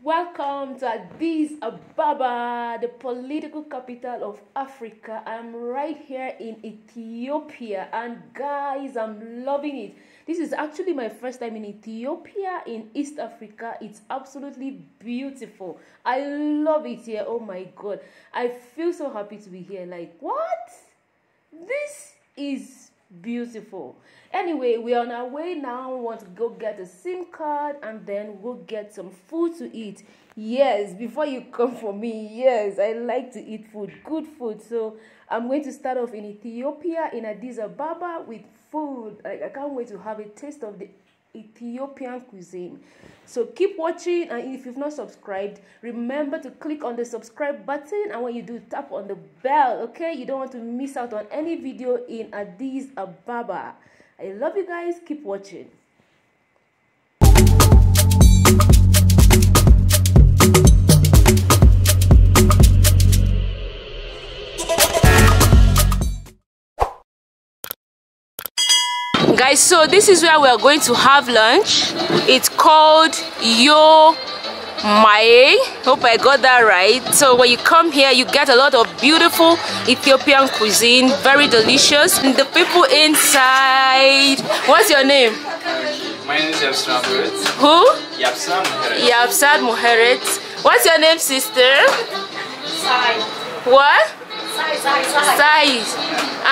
Welcome to Addis Ababa, the political capital of Africa. I'm right here in Ethiopia, and guys, I'm loving it. This is actually my first time in Ethiopia, in East Africa. It's absolutely beautiful. I love it here. Oh my God. I feel so happy to be here. Like, what? This is beautiful. Anyway, we're on our way now. We want to go get a SIM card and then we'll get some food to eat. Yes, before you come for me, yes, I like to eat food, good food. So I'm going to start off in Ethiopia, in Addis Ababa, with food. I can't wait to have a taste of the Ethiopian cuisine. So keep watching, and if you've not subscribed, remember to click on the subscribe button, and when you do, tap on the bell. Okay, you don't want to miss out on any video in Addis Ababa. I love you guys, keep watching. Guys, so this is where we are going to have lunch. It's called Yo Ma'e. Hope I got that right. So when you come here, you get a lot of beautiful Ethiopian cuisine, very delicious. And the people inside. What's your name? My name is Yapsad Moharetz. Who? Yapsad Moharetz. Yapsad Moharetz. What's your name, sister? Sa'id. What? Sa'id.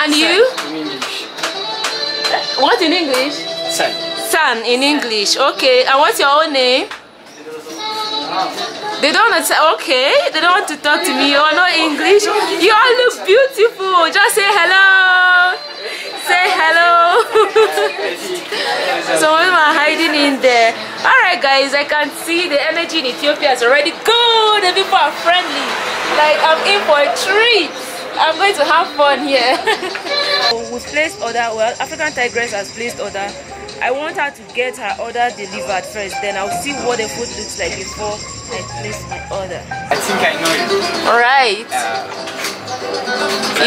And you? What in English? San. San in English. Okay. And what's your own name? They don't understand. Okay. They don't want to talk to me. You all know English. You all look beautiful. Just say hello. Say hello. So we are hiding in there. Alright guys, I can see the energy in Ethiopia is already good. The people are friendly. Like, I'm in for a treat. I'm going to have fun here. We placed order. Well, African Tigress has placed order. I want her to get her order delivered first, then I'll see what the food looks like before I place my order. I think I know it. All right.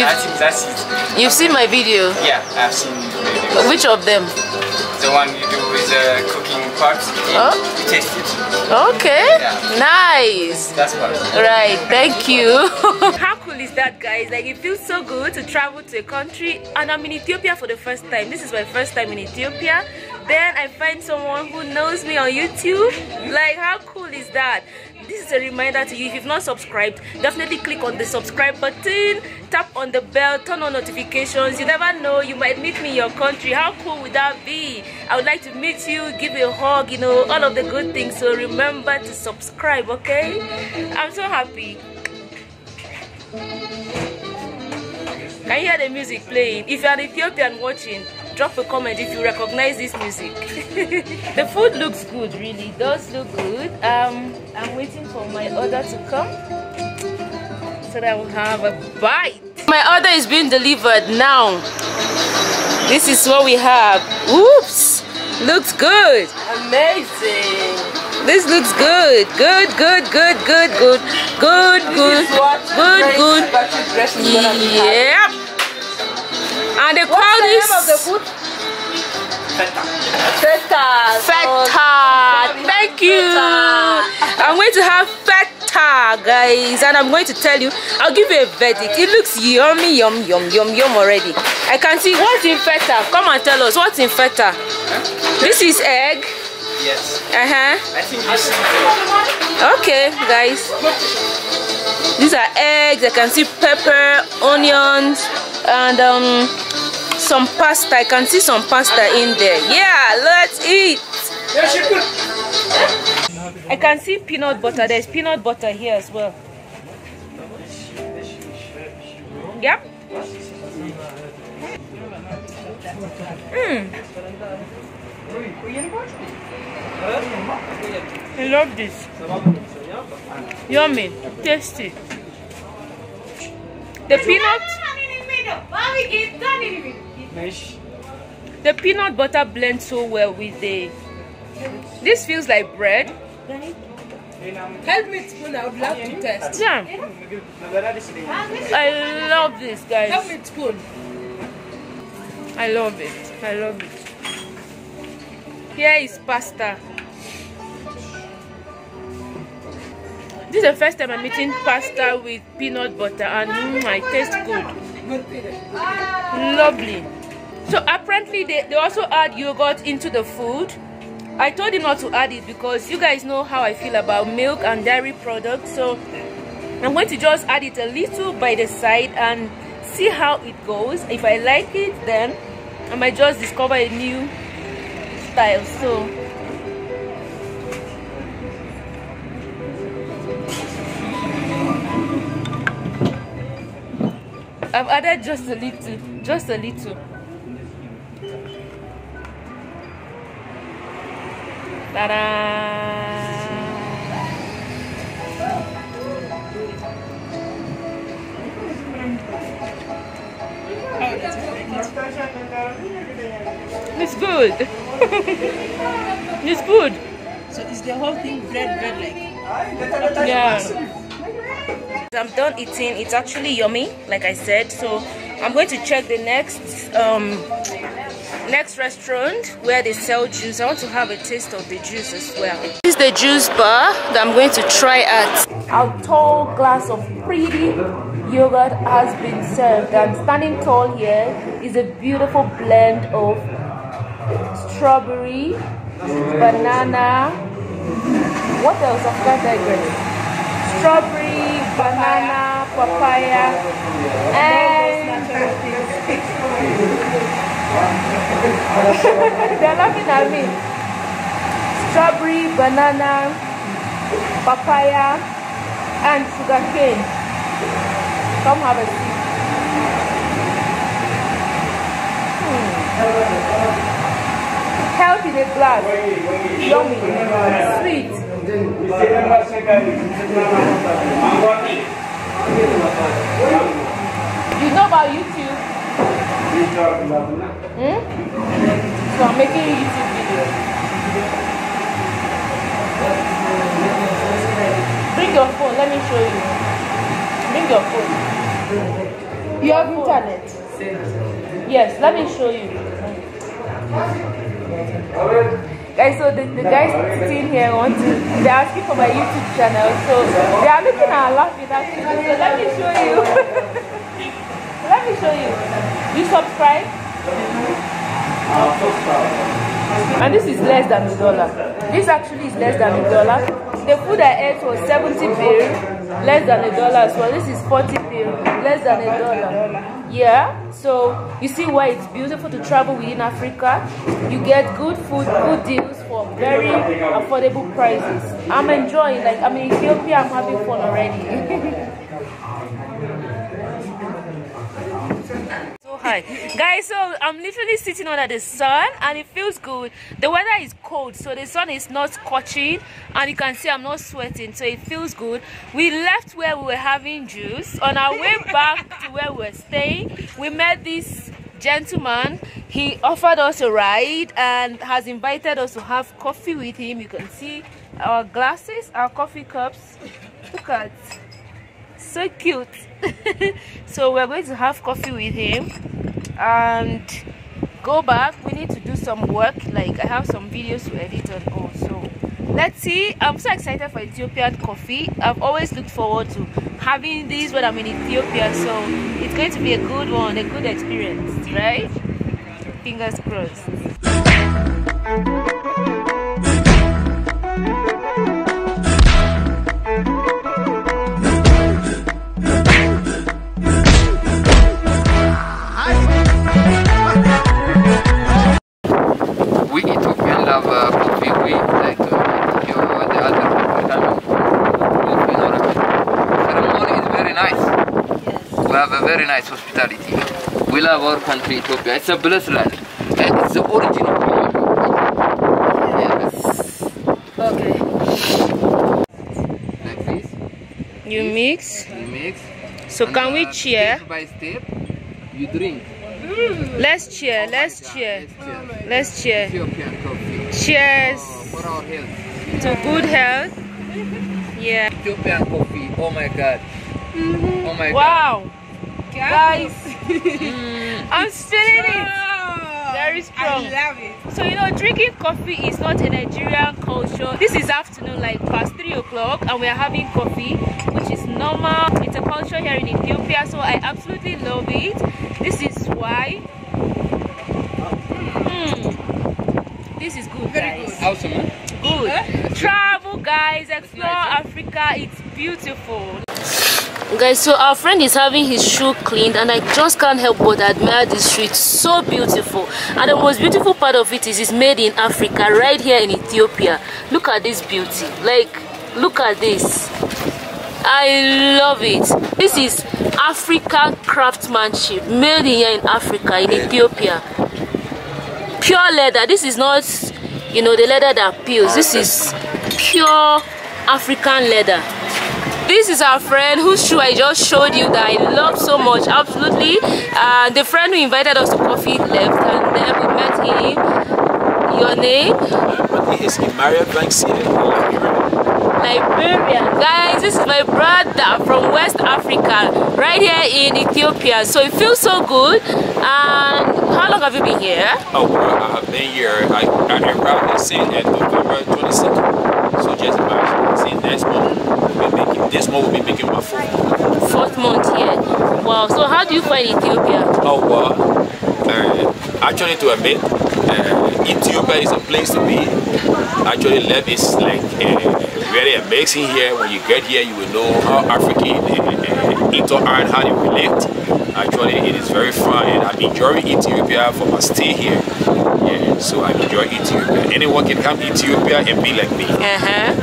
I think that's it. You've seen my video? Yeah, I've seen the video. Which of them? The one you do with the cooking part. Oh? You taste it. Okay. Yeah. Nice. That's part. Right. Thank you. How cool is that, guys? Like, it feels so good to travel to a country, and I'm in Ethiopia for the first time. This is my first time in Ethiopia. Then I find someone who knows me on YouTube. Like, how cool is that? This is a reminder to you, if you've not subscribed, definitely click on the subscribe button, tap on the bell, turn on notifications. You never know, you might meet me in your country. How cool would that be? I would like to meet you, give you a hug, you know, all of the good things. So remember to subscribe, okay? I'm so happy. Can you hear the music playing? If you're an Ethiopian watching, drop a comment if you recognize this music. The food looks good, really. It does look good. I'm waiting for my order to come so that I will have a bite. My order is being delivered now. This is what we have. Oops! Looks good. Amazing. This looks good. Good. Yep. And the crowd is. What's the name of the food? Feta. Feta. Feta. Thank you. Feta. I'm going to have feta, guys, and I'm going to tell you. I'll give you a verdict. It looks yummy, yum already. I can see what's in feta. Come and tell us what's in feta. Huh? This is egg. Yes. I think this is egg. Okay, guys. These are eggs. I can see pepper, onions, and some pasta. I can see some pasta in there. Yeah, let's eat. I can see peanut butter. There's peanut butter here as well. Yep. I love this. Yummy, tasty. The peanut. The peanut butter blends so well with the. This feels like bread. Help me spoon. I would love to test. Yeah. I love this, guys. Help me spoon. I love it. Here is pasta. This is the first time I'm eating pasta with peanut butter, and it tastes good. Lovely. So apparently they also add yogurt into the food. I told him not to add it because you guys know how I feel about milk and dairy products. So I'm going to just add it a little by the side and see how it goes. If I like it, then I might just discover a new style. So I've added just a little. Ta-da! It's good. It's good. So is the whole thing bread like? Yeah. I'm done eating. It's actually yummy, like I said. So I'm going to check the next restaurant where they sell juice. I want to have a taste of the juice as well. This is the juice bar that I'm going to try at. Our tall glass of pretty yogurt has been served. I'm standing tall here. It's a beautiful blend of strawberry, banana. What else? I've got that. Strawberry, banana, papaya, and they're laughing at me. Strawberry, banana, papaya, and sugarcane. Come have a seat. Health in a glass, yummy, sweet. You know about YouTube? So I'm making a YouTube video. Bring your phone, let me show you. Bring your phone. You have internet? Yes, let me show you. Guys, so the guys sitting here they're asking for my YouTube channel, so they are looking and laughing at me. So let me show you. Let me show you. You subscribe? And this is less than $1. This actually is less than $1. The food I ate was 70 birr, less than $1 as well. This is 40 birr, less than $1. Yeah, so you see why it's beautiful to travel within Africa. You get good food, good deals for very affordable prices. I'm enjoying, like I'm in Ethiopia, I'm having fun already. So hi guys, so I'm literally sitting under the sun and it feels good. The weather is cold, so the sun is not scorching and you can see I'm not sweating, so it feels good. We left where we were having juice. On our way back to where we're staying, we met this gentleman. He offered us a ride and has invited us to have coffee with him. You can see our glasses, our coffee cups. Look at, so cute. So we're going to have coffee with him and go back. We need to do some work, like I have some videos to edit and all. So let's see. I'm so excited for Ethiopian coffee. I've always looked forward to having these when I'm in Ethiopia, so it's going to be a good one, a good experience, right? Fingers crossed. Very nice hospitality. We love our country, Ethiopia. It's a blessed land. And it's the origin of Ethiopia. Yes. Okay. Like this. You mix. You mix. So and can we cheer? Step by step, you drink. Let's cheer. Oh, let's cheer. Let's cheer. Ethiopian coffee. Cheers. For our health. To good health. Yeah. Ethiopian coffee. Oh my God. Mm-hmm. Oh my God. Wow. Guys, I'm feeling it. Very strong. I love it. So, you know, drinking coffee is not a Nigerian culture. This is afternoon, like past 3 o'clock, and we are having coffee, which is normal. It's a culture here in Ethiopia, so I absolutely love it. This is why. This is good, guys. Awesome. Good. Travel, guys. Explore Africa. It's beautiful. Guys, so our friend is having his shoe cleaned, and I just can't help but admire this shoe. It's so beautiful, and the most beautiful part of it is it's made in Africa, right here in Ethiopia. Look at this beauty. Like, look at this. I love it. This is African craftsmanship, made here in Africa, in Ethiopia. Pure leather. This is not, you know, the leather that peels. This is pure African leather. This is our friend whose shoe I just showed you that I love so much, absolutely. The friend who invited us to coffee left, and then we met him. Your name? My name is Maria Blankson, Liberian. Guys, this is my brother from West Africa, right here in Ethiopia. So it feels so good. And how long have you been here? Oh, well, I've been here. I probably seen at November 26th. So just about seen next month. This month we'll be making my fourth month here. Wow, so how do you find Ethiopia? Oh, well, actually to admit, Ethiopia is a place to be. Actually, life is like very amazing here. When you get here, you will know how African interact, how they relate. Actually, it is very fun, and I enjoy Ethiopia for my stay here. Yeah, so I enjoy Ethiopia. Anyone can come to Ethiopia and be like me. Yeah.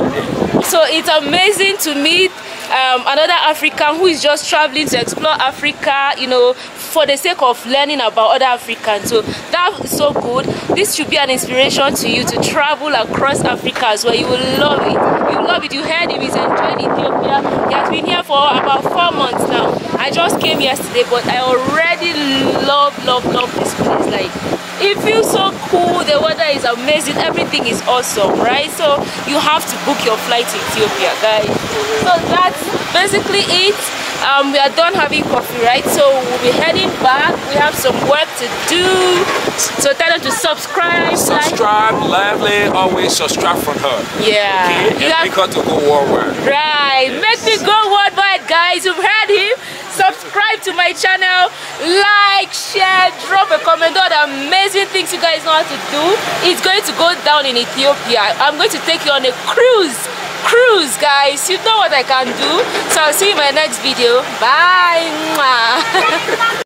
So it's amazing to meet another African who is just traveling to explore Africa, you know, for the sake of learning about other Africans. So that's so good. This should be an inspiration to you to travel across Africa as well. You will love it. You will love it. You heard him. He's enjoying Ethiopia. He has been here for about 4 months now. I just came yesterday, but I already love this place. Like, it feels so cool, the weather is amazing, everything is awesome, right? So you have to book your flight to Ethiopia, guys. So that's basically it. We are done having coffee, right? So we'll be heading back. We have some work to do. So tell them to subscribe. Subscribe, lively, always subscribe from her. Yeah. Okay? And because to go worldwide. Right. Yes. Make me go worldwide, guys. You've heard him. Subscribe to my channel, like, share, drop a comment. All the amazing things you guys know how to do. It's going to go down in Ethiopia. I'm going to take you on a cruise, guys. You know what I can do. So I'll see you in my next video. Bye.